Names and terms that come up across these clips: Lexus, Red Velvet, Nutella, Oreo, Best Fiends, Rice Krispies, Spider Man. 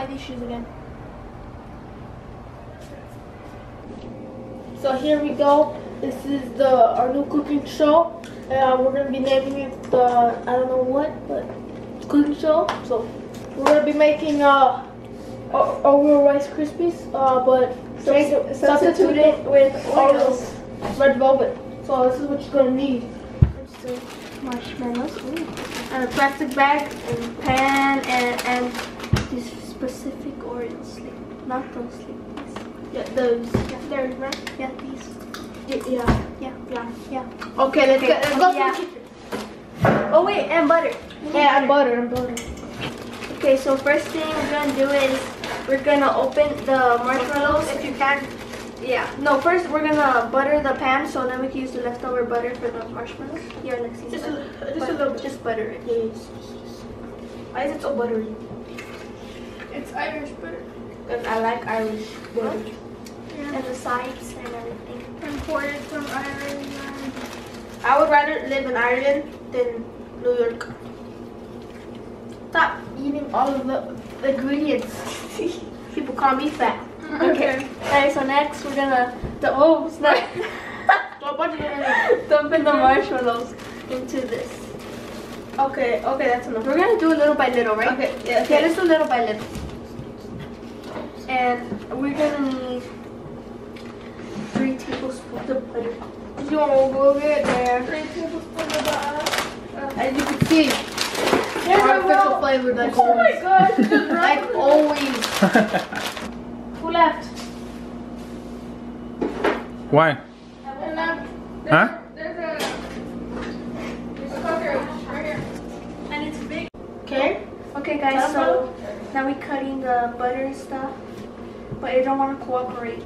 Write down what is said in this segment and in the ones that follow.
buy these shoes again. So here we go. This is our new cooking show. We're gonna be naming it I don't know what, but cooking show. So we're gonna be making Oreo Rice Krispies, but substitute it with Oreos, red velvet. So this is what you're gonna need. So marshmallows, ooh. And a plastic bag and pan and these specific Oreos, like, not those sleeves. Yeah, those. Yeah, they're right. Yeah, these. Yeah. Okay, let's go. Yeah. Oh wait, and butter. Yeah, and butter. Okay, so first thing we're gonna do is we're gonna open the marshmallows if you can. Yeah. No, first we're gonna butter the pan so then we can use the leftover butter for the marshmallows. Yeah, Lexi. Just butter it. Yes. Why is it so buttery? It's Irish butter. And I like Irish butter. What? And the sides and everything. Imported from Ireland. I would rather live in Ireland than New York. Stop eating all of the ingredients. People call me fat. Okay. Alright, so next we're gonna dump in the marshmallows into this. Okay, that's enough. We're gonna do it little by little, right? Okay, just a little by little. And we're gonna need 3 tablespoons of butter. You will get there. 3 tablespoons of butter. As you can see, artificial flavor. Like oh always. My gosh! Like always. Who left? Why? I left. There's a cockroach right here, and it's big. Okay. Okay, guys. So now we're cutting the butter and stuff, but it don't want to cooperate.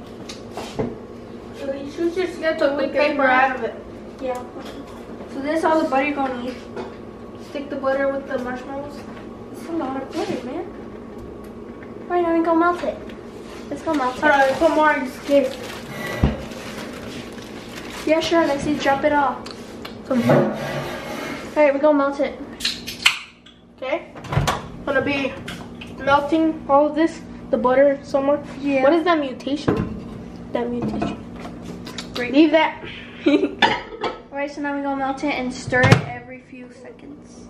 So you should just get the wet paper out of it. Yeah. So this is all the butter you're gonna need. Stick the butter with the marshmallows. It's a lot of butter, man. Right now we gonna melt it. Let's go melt it. Alright, put more in this. Yeah, sure. Let's see. Drop it off. Alright, we gonna melt it. Okay. Gonna be melting all of this, the butter somewhere. Yeah. What is that mutation? That mutation. Great. Leave that. Alright, so now we're gonna melt it and stir it every few seconds.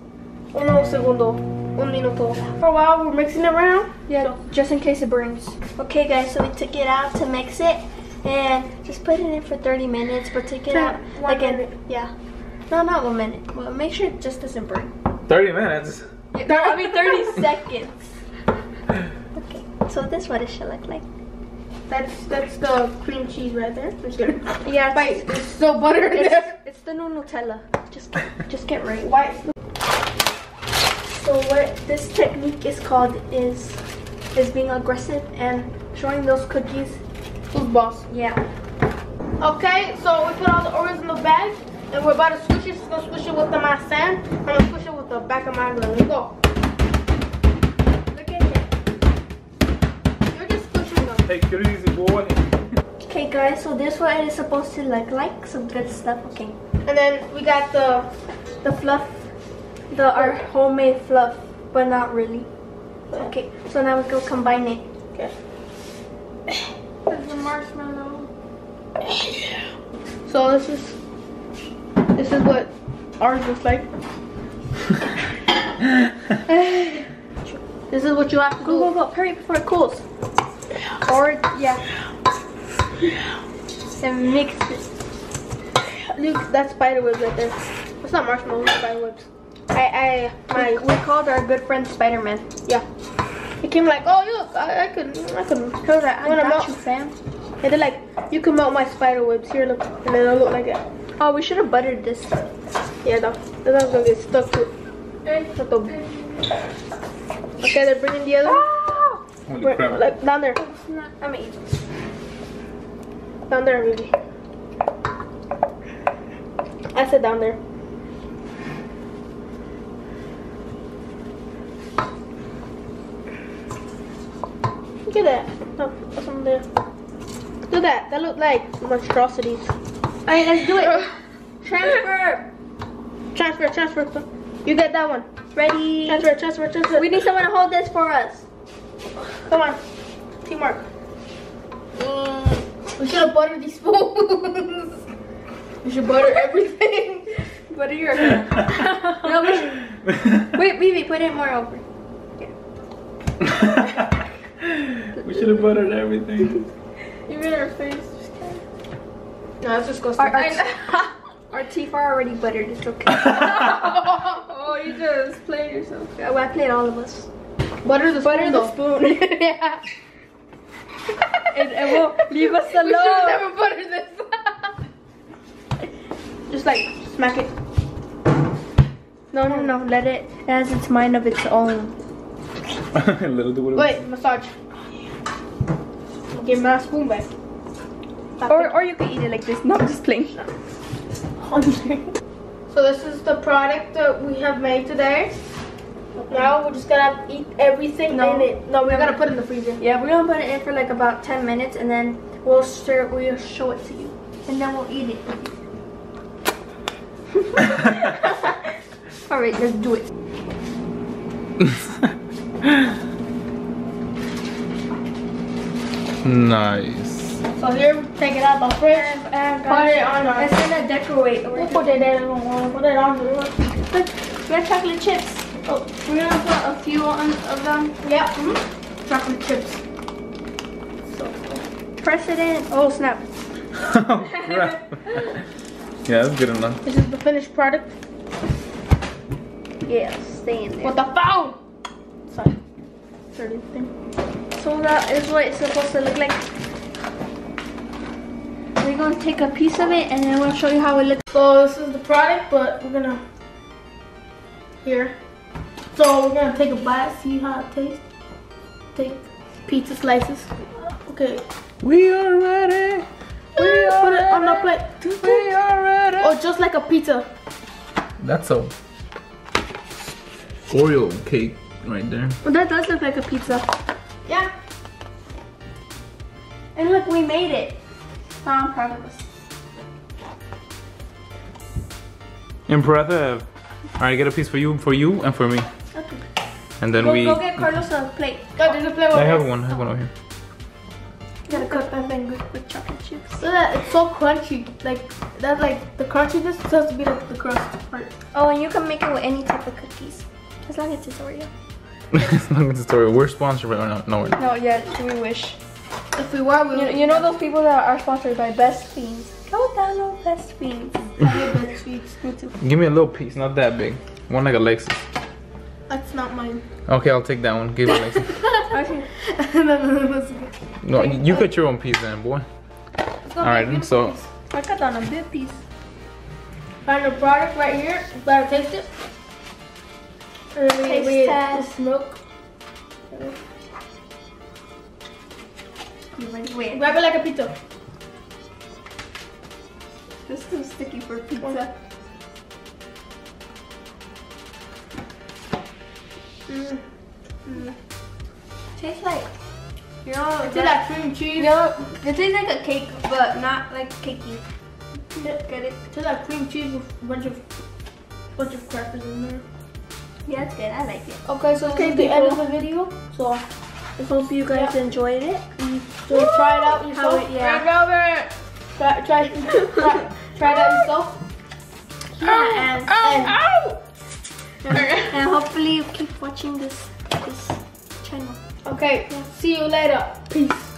Un minuto. For a while, we're mixing it right now? Yeah, so. Just in case it burns. Okay, guys, so we took it out to mix it and just put it in for 30 minutes, but take it out again. Yeah. No, not 1 minute. Well, make sure it just doesn't burn. 30 minutes? Yeah, I mean, 30 seconds. Okay, so this is what it should look like. That's the cream cheese right there. I'm just kidding. Yeah, there's still butter in there. It's the new Nutella. Just get right. Why? So what this technique is called is being aggressive and showing those cookies. Who's boss? Yeah. Okay, so we put all the Oreos in the bag, and we're about to squish it. So I'm gonna squish it with my hand. I'm gonna squish it with the back of my hand. Let's go. Take it easy, boy. Okay, guys, so this is what it is supposed to look like. Some good stuff, okay. And then we got the fluff, our homemade fluff, but not really. Okay, so now we go combine it. Okay. There's the marshmallow. So this is what ours looks like. This is what you have to do. Go, hurry before it cools. And mix it. Look, that's spider webs right there. It's not marshmallows, it's spider webs. We called our good friend Spider Man. Yeah. He came like, oh look, I could. Cause I wanna melt you, fam. And they're like, you can melt my spider webs here. Look, and then it'll look like that. Oh, we should have buttered this. Yeah, that's gonna get stuck to it. Okay, they're bringing the other. Like down there. I mean, down there, really. I said down there. Look at that. No, that's on there. Do that. That looked like monstrosities. Alright, let's do it. Transfer. You get that one. Ready? Transfer. We need someone to hold this for us. Come on. Teamwork. We should have buttered these spoons. We should butter everything. Butter your no, we should... Wait, baby, put it more over. Yeah. We should have buttered everything. You made her face. Just kidding. No, that's disgusting. Our teeth are already buttered. It's okay. Oh, you just played yourself. Yeah, well, I played all of us. Butter the spoon. Butter the spoon. Yeah. And well, leave us alone. We should have never buttered this. Just like smack it. No, no, no. Let it. It has its mind of its own. Wait, massage. Give my spoon back. Or you can eat it like this. No, I'm just playing. So this is the product that we have made today. Now we're just gonna eat everything in it. No, we're gonna put it in the freezer. Yeah, we're gonna put it in for like about 10 minutes, and then we'll stir. We'll show it to you, and then we'll eat it. All right, let's do it. Nice. So here, take it out of the fridge and put it on. It's gonna decorate. We'll put it in. We'll put it on. Red chocolate chips. Oh, we're gonna put a few of them. Yep. Mm-hmm. Chocolate chips. So cool. Press it in. Oh snap. Oh crap. Yeah, that's good enough. This is the finished product. Yeah, stay in there. What the phone? Sorry. Dirty thing. So that is what it's supposed to look like. We're gonna take a piece of it and then we'll show you how it looks. So this is the product, but we're gonna here. So we're gonna take a bite, see how it tastes. Take pizza slices. Okay. We are ready. Put it on our plate. We are ready. Or just like a pizza. That's a Oreo cake right there. Well, that does look like a pizza. Yeah. And look, we made it. So I'm proud of us. Impressive. All right, get a piece for you, and for me. Okay. And then go get Carlos a plate. God, there's a plate. I have one. I have one over here. Gotta cut my finger with chocolate chips. So that it's so crunchy. Like the crunchiness has to be like the crust part. Oh, and you can make it with any type of cookies, as long as it's Oreo. As long as it's Oreo. We're sponsored by Oreo. No, we're not. No, yeah, we wish. If we were, we would. You know those people that are sponsored by Best Fiends? Go download Best Fiends. Best Fiends. Me too. Give me a little piece, not that big. One like a Lexus. That's not mine. Okay, I'll take that one. Give me a Lexus. Okay. No, you cut your own piece then, boy. Alright, so piece. I cut on a big piece. Find the product right here. You better taste it. Taste test. Milk. You ready? Wait. Grab it like a pizza. This is too sticky for pizza. Mm. Mm. Tastes like, you know, it tastes like cream cheese. You know, it tastes like a cake, but not like cakey. Get it? It tastes like cream cheese with a bunch of crackers in there. Yeah, it's good. I like it. Okay, so this is the end of the video. So I hope you guys enjoyed it. So try it out yourself. Yeah. Try it out yourself. Yeah, and hopefully you keep watching this channel. Okay, see you later. Peace.